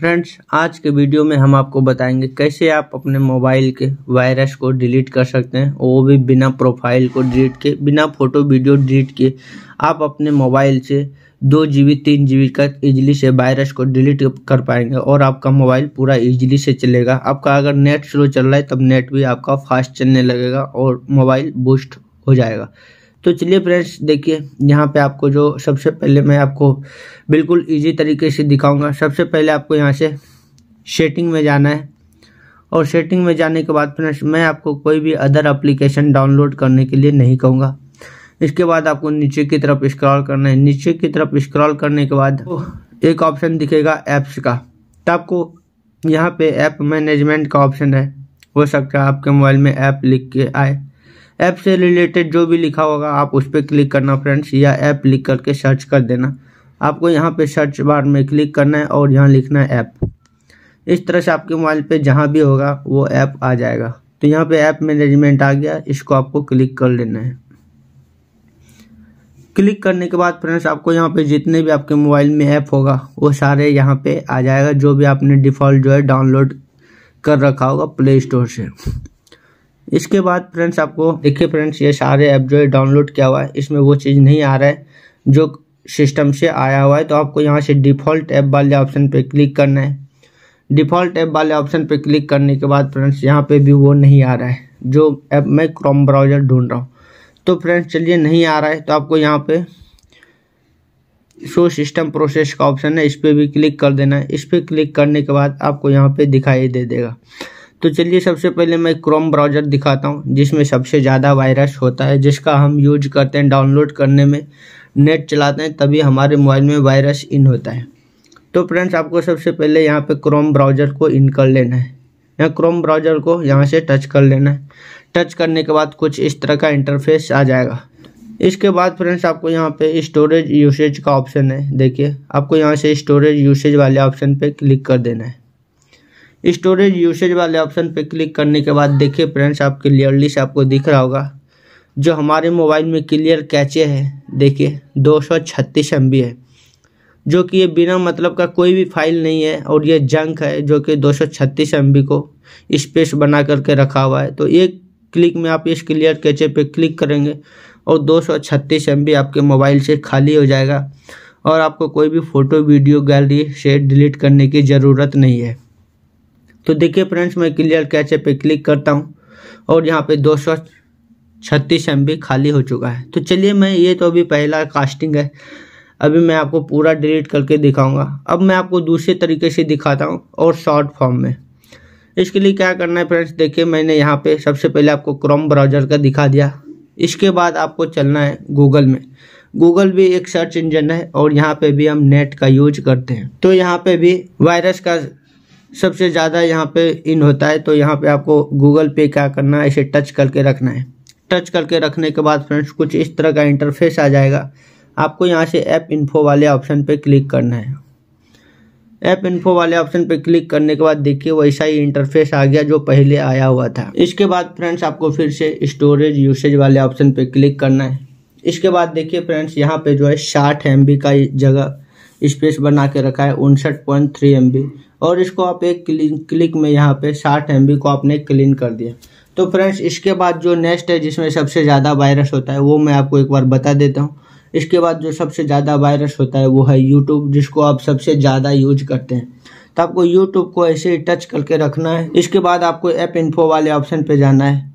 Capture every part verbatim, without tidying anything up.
Friends, आज के video में हम आपको बताएंगे कैसे आप अपने मोबाइल के वायरस को डिलीट कर सकते हैं, वो भी बिना प्रोफाइल को डिलीट किए, बिना फोटो वीडियो डिलीट किए। आप अपने मोबाइल से दो जी बी तीन जी बी का ईजिली से वायरस को डिलीट कर पाएंगे और आपका मोबाइल पूरा ईजिली से चलेगा। आपका अगर नेट स्लो चल रहा है तब नेट भी आपका फास्ट चलने लगेगा और मोबाइल बूस्ट हो जाएगा। तो चलिए फ्रेंड्स, देखिए यहाँ पे आपको जो सबसे पहले मैं आपको बिल्कुल इजी तरीके से दिखाऊंगा। सबसे पहले आपको यहाँ से सेटिंग में जाना है और सेटिंग में जाने के बाद फ्रेंड्स मैं आपको कोई भी अदर एप्लीकेशन डाउनलोड करने के लिए नहीं कहूँगा। इसके बाद आपको नीचे की तरफ स्क्रॉल करना है। नीचे की तरफ स्क्रॉल करने के बाद एक ऑप्शन दिखेगा ऐप्स का, तो आपको यहाँ पे ऐप मैनेजमेंट का ऑप्शन है। हो सकता है आपके मोबाइल में ऐप लिख के आए, ऐप से रिलेटेड जो भी लिखा होगा आप उस पर क्लिक करना फ्रेंड्स, या ऐप लिख करके सर्च कर देना। आपको यहाँ पे सर्च बार में क्लिक करना है और यहाँ लिखना है ऐप। इस तरह से आपके मोबाइल पे जहाँ भी होगा वो ऐप आ जाएगा। तो यहाँ पे ऐप मैनेजमेंट आ गया, इसको आपको क्लिक कर लेना है। क्लिक करने के बाद फ्रेंड्स आपको यहाँ पे जितने भी आपके मोबाइल में ऐप होगा वो सारे यहाँ पे आ जाएगा, जो भी आपने डिफ़ॉल्ट जो है डाउनलोड कर रखा होगा प्ले स्टोर से। इसके बाद फ्रेंड्स आपको देखिए फ्रेंड्स, ये सारे ऐप जो है डाउनलोड किया हुआ है, इसमें वो चीज़ नहीं आ रहा है जो सिस्टम से आया हुआ है। तो आपको यहाँ से डिफ़ॉल्ट ऐप वाले ऑप्शन पे क्लिक करना है। डिफ़ॉल्ट ऐप वाले ऑप्शन पे क्लिक करने के बाद फ्रेंड्स यहाँ पे भी वो नहीं आ रहा है जो ऐप मैं क्रोम ब्राउज़र ढूंढ रहा हूँ। तो फ्रेंड्स चलिए नहीं आ रहा है तो आपको यहाँ पे शो सिस्टम प्रोसेस का ऑप्शन है, इस पर भी क्लिक कर देना है। इस पर क्लिक करने के बाद आपको यहाँ पर दिखाई दे देगा। तो चलिए सबसे पहले मैं क्रोम ब्राउज़र दिखाता हूँ, जिसमें सबसे ज़्यादा वायरस होता है, जिसका हम यूज करते हैं डाउनलोड करने में, नेट चलाते हैं तभी हमारे मोबाइल में वायरस इन होता है। तो फ्रेंड्स आपको सबसे पहले यहाँ पे क्रोम ब्राउज़र को इन कर लेना है। यहाँ क्रोम ब्राउज़र को यहाँ से टच कर लेना है। टच करने के बाद कुछ इस तरह का इंटरफेस आ जाएगा। इसके बाद फ्रेंड्स आपको यहाँ पे स्टोरेज यूसेज का ऑप्शन है। देखिए आपको यहाँ से स्टोरेज यूसेज वाले ऑप्शन पर क्लिक कर देना है। स्टोरेज यूसेज वाले ऑप्शन पे क्लिक करने के बाद देखिए फ्रेंड्स आप क्लियरली से आपको दिख रहा होगा जो हमारे मोबाइल में क्लियर कैचे है। देखिए दो सौ छत्तीस एम बी है, जो कि ये बिना मतलब का कोई भी फाइल नहीं है और ये जंक है, जो कि दो सौ छत्तीस एम बी को स्पेस बना करके रखा हुआ है। तो एक क्लिक में आप इस क्लियर कैचे पे क्लिक करेंगे और दो सौ छत्तीस एम बी आपके मोबाइल से खाली हो जाएगा और आपको कोई भी फ़ोटो वीडियो गैलरी से डिलीट करने की ज़रूरत नहीं है। तो देखिए फ्रेंड्स मैं क्लियर कैचे पे क्लिक करता हूँ और यहाँ पे दो सौ छत्तीस एम बी खाली हो चुका है। तो चलिए मैं ये तो अभी पहला कास्टिंग है, अभी मैं आपको पूरा डिलीट करके दिखाऊंगा। अब मैं आपको दूसरे तरीके से दिखाता हूँ और शॉर्ट फॉर्म में। इसके लिए क्या करना है फ्रेंड्स, देखिए मैंने यहाँ पे सबसे पहले आपको क्रोम ब्राउज़र का दिखा दिया। इसके बाद आपको चलना है गूगल में। गूगल भी एक सर्च इंजन है और यहाँ पर भी हम नेट का यूज करते हैं। तो यहाँ पर भी वायरस का सबसे ज़्यादा यहाँ पे इन होता है। तो यहाँ पे आपको गूगल पे क्या करना है, इसे टच करके रखना है। टच करके रखने के बाद फ्रेंड्स कुछ इस तरह का इंटरफेस आ जाएगा। आपको यहाँ से ऐप इन्फो वाले ऑप्शन पे क्लिक करना है। ऐप इन्फो वाले ऑप्शन पे क्लिक करने के बाद देखिए वैसा ही इंटरफेस आ गया जो पहले आया हुआ था। इसके बाद फ्रेंड्स आपको फिर से स्टोरेज यूसेज वाले ऑप्शन पर क्लिक करना है। इसके बाद देखिए फ्रेंड्स यहाँ पर जो है साठ एम बी का जगह स्पेस बना के रखा है, उनसठ पॉइंट थ्री एम बी, और इसको आप एक क्लिक में यहाँ पे साठ एम बी को आपने क्लीन कर दिया। तो फ्रेंड्स इसके बाद जो नेक्स्ट है जिसमें सबसे ज़्यादा वायरस होता है वो मैं आपको एक बार बता देता हूँ। इसके बाद जो सबसे ज़्यादा वायरस होता है वो है यूट्यूब, जिसको आप सबसे ज़्यादा यूज करते हैं। तो आपको यूट्यूब को ऐसे ही टच करके रखना है। इसके बाद आपको ऐप इन्फो वाले ऑप्शन पर जाना है।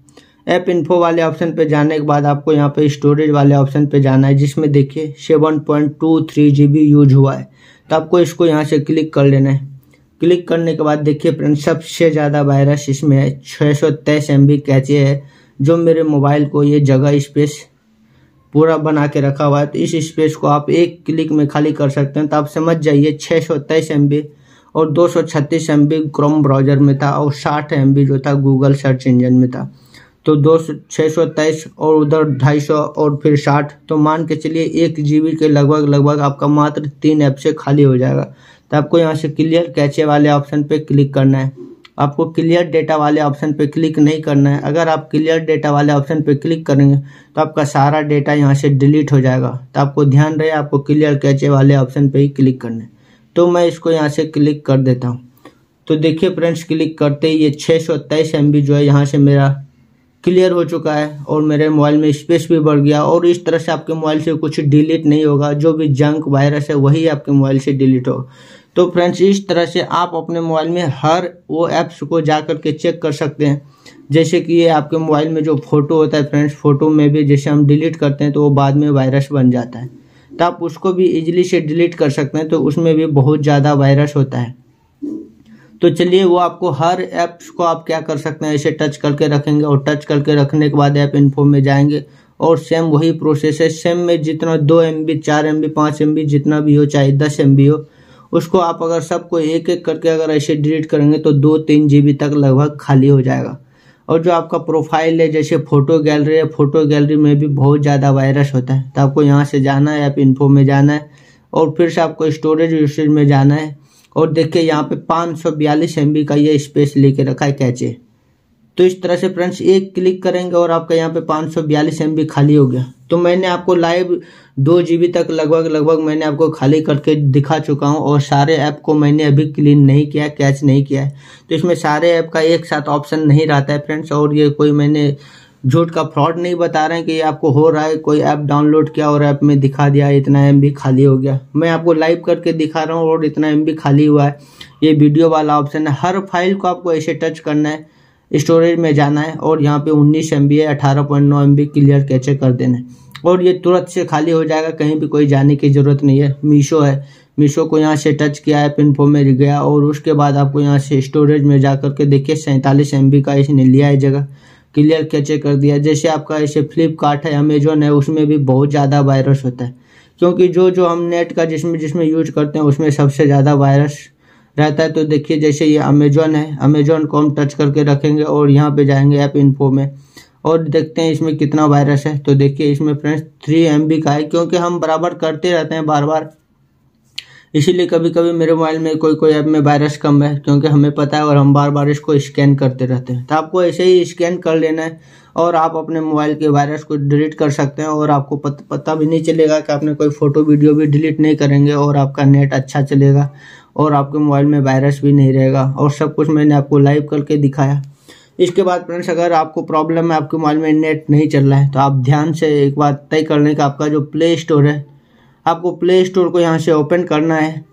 ऐप इन्फो वाले ऑप्शन पे जाने के बाद आपको यहाँ पे स्टोरेज वाले ऑप्शन पे जाना है, जिसमें देखिए seven point two three G B use हुआ है। तो आपको इसको यहाँ से क्लिक कर लेना है। क्लिक करने के बाद देखिए फ्रेंड्स सबसे ज़्यादा वायरस इसमें है, छः सौ तेईस एम बी कैचे है, जो मेरे मोबाइल को ये जगह स्पेस पूरा बना के रखा हुआ है। तो इस स्पेस को आप एक क्लिक में खाली कर सकते हैं। तो आप समझ जाइए छः सौ तेईस एम बी और दो सौ छत्तीस एम बी क्रोम ब्राउज़र में था और साठ एम बी जो था गूगल सर्च इंजन में था। तो दो सौ छः सौ तेईस और उधर ढाई सौ और फिर साठ, तो मान के चलिए एक जी बी के लगभग लगभग आपका मात्र तीन ऐप से खाली हो जाएगा। तो आपको यहाँ से क्लियर कैचे वाले ऑप्शन पे क्लिक करना है। आपको क्लियर डेटा वाले ऑप्शन पे क्लिक नहीं करना है। अगर आप क्लियर डेटा वाले ऑप्शन पे क्लिक करेंगे तो आपका सारा डेटा यहाँ से डिलीट हो जाएगा। तो आपको ध्यान रहे, आपको क्लियर कैचे वाले ऑप्शन पर ही क्लिक करना है। तो मैं इसको यहाँ से क्लिक कर देता हूँ। तो देखिए फ्रेंड्स, क्लिक करते ही ये छः सौ तेईस एम बी जो है यहाँ से मेरा क्लियर हो चुका है और मेरे मोबाइल में स्पेस भी बढ़ गया। और इस तरह से आपके मोबाइल से कुछ डिलीट नहीं होगा, जो भी जंक वायरस है वही आपके मोबाइल से डिलीट हो। तो फ्रेंड्स, इस तरह से आप अपने मोबाइल में हर वो ऐप्स को जा कर के चेक कर सकते हैं। जैसे कि ये आपके मोबाइल में जो फ़ोटो होता है फ्रेंड्स, फ़ोटो में भी जैसे हम डिलीट करते हैं तो वो बाद में वायरस बन जाता है, तो आप उसको भी ईजिली से डिलीट कर सकते हैं। तो उसमें भी बहुत ज़्यादा वायरस होता है। तो चलिए, वो आपको हर ऐप्स को आप क्या कर सकते हैं, इसे टच करके रखेंगे और टच करके रखने के बाद ऐप इन्फो में जाएंगे और सेम वही प्रोसेस है। सेम में जितना दो एम बी चार एम बी पाँच एम बी जितना भी हो, चाहे दस एम बी हो, उसको आप अगर सबको एक एक करके अगर ऐसे डिलीट करेंगे तो दो तीन जी बी तक लगभग खाली हो जाएगा। और जो आपका प्रोफाइल है, जैसे फ़ोटो गैलरी है, फ़ोटो गैलरी में भी बहुत ज़्यादा वायरस होता है। तो आपको यहाँ से जाना है, ऐप इन्फो में जाना है और फिर से आपको स्टोरेज यूसेज में जाना है। और देखिए यहाँ पे पाँच सौ बयालीस एम बी का ये स्पेस लेके रखा है कैचे। तो इस तरह से फ्रेंड्स, एक क्लिक करेंगे और आपका यहाँ पे पाँच सौ बयालीस एम बी खाली हो गया। तो मैंने आपको लाइव दो जी बी तक लगभग लगभग मैंने आपको खाली करके दिखा चुका हूँ। और सारे ऐप को मैंने अभी क्लीन नहीं किया, कैच नहीं किया है। तो इसमें सारे ऐप का एक साथ ऑप्शन नहीं रहता है फ्रेंड्स। और ये कोई मैंने झूठ का फ्रॉड नहीं बता रहे हैं कि ये आपको हो रहा है, कोई ऐप डाउनलोड किया और ऐप में दिखा दिया इतना एम बी खाली हो गया। मैं आपको लाइव करके दिखा रहा हूँ और इतना एम बी खाली हुआ है। ये वीडियो वाला ऑप्शन है। हर फाइल को आपको ऐसे टच करना है, स्टोरेज में जाना है और यहाँ पे उन्नीस एम बी है, अठारह पॉइंट नौ एम बी क्लियर कैचे कर देना है और ये तुरंत से खाली हो जाएगा। कहीं भी कोई जाने की ज़रूरत नहीं है। मीशो है, मीशो को यहाँ से टच किया, ऐप इन्फो में गया और उसके बाद आपको यहाँ से स्टोरेज में जा कर के देखिए सैंतालीस एम बी का इसने लिया है जगह, क्लियर कैचे कर दिया। जैसे आपका ऐसे फ्लिपकार्ट है, अमेजोन है, उसमें भी बहुत ज़्यादा वायरस होता है, क्योंकि जो जो हम नेट का जिसमें जिसमें यूज करते हैं उसमें सबसे ज़्यादा वायरस रहता है। तो देखिए, जैसे ये अमेजोन है, अमेजोन को हम टच करके रखेंगे और यहाँ पे जाएंगे ऐप इन्फो में और देखते हैं इसमें कितना वायरस है। तो देखिए इसमें फ्रेंड्स थ्री एम बी का है, क्योंकि हम बराबर करते रहते हैं बार बार, इसीलिए कभी कभी मेरे मोबाइल में कोई कोई ऐप में वायरस कम है, क्योंकि हमें पता है और हम बार बार इसको स्कैन करते रहते हैं। तो आपको ऐसे ही स्कैन कर लेना है और आप अपने मोबाइल के वायरस को डिलीट कर सकते हैं और आपको पत, पता भी नहीं चलेगा कि आपने कोई फ़ोटो वीडियो भी डिलीट नहीं करेंगे और आपका नेट अच्छा चलेगा और आपके मोबाइल में वायरस भी नहीं रहेगा। और सब कुछ मैंने आपको लाइव करके दिखाया। इसके बाद फ्रेंड्स, अगर आपको प्रॉब्लम है, आपके मोबाइल में नेट नहीं चल रहा है, तो आप ध्यान से एक बात तय कर लें कि आपका जो प्ले स्टोर है, आपको प्ले स्टोर को यहाँ से ओपन करना है।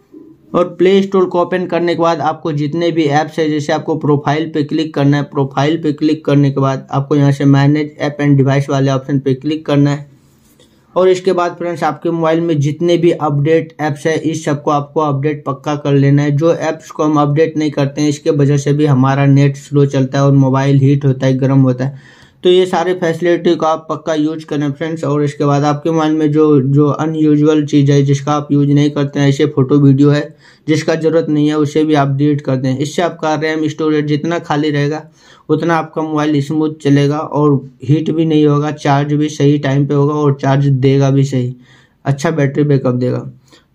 और प्ले स्टोर को ओपन करने के बाद आपको जितने भी ऐप्स है, जैसे आपको प्रोफाइल पे क्लिक करना है। प्रोफाइल पे क्लिक करने के बाद आपको यहाँ से मैनेज ऐप एंड डिवाइस वाले ऑप्शन पे क्लिक करना है। और इसके बाद फ्रेंड्स, आपके मोबाइल में जितने भी अपडेट ऐप्स है, इस सबको आपको अपडेट पक्का कर लेना है। जो ऐप्स को हम अपडेट नहीं करते हैं, इसके वजह से भी हमारा नेट स्लो चलता है और मोबाइल हीट होता है, गर्म होता है। तो ये सारे फैसिलिटी को आप पक्का यूज करें फ्रेंड्स। और इसके बाद आपके मोबाइल में जो जो अनयूजुअल चीज़ है, जिसका आप यूज नहीं करते हैं, ऐसे फ़ोटो वीडियो है जिसका ज़रूरत नहीं है, उसे भी आप डिलीट कर दें। इससे आपका रैम स्टोरेज जितना खाली रहेगा उतना आपका मोबाइल स्मूथ चलेगा और हीट भी नहीं होगा, चार्ज भी सही टाइम पर होगा और चार्ज देगा भी सही, अच्छा बैटरी बैकअप देगा।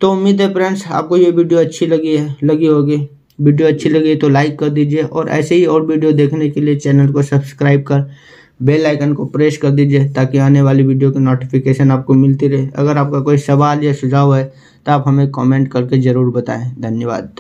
तो उम्मीद है फ्रेंड्स आपको ये वीडियो अच्छी लगी है लगी होगी। वीडियो अच्छी लगी तो लाइक कर दीजिए और ऐसे ही और वीडियो देखने के लिए चैनल को सब्सक्राइब कर बेल आइकन को प्रेस कर दीजिए, ताकि आने वाली वीडियो की नोटिफिकेशन आपको मिलती रहे। अगर आपका कोई सवाल या सुझाव है तो आप हमें कमेंट करके ज़रूर बताएं। धन्यवाद।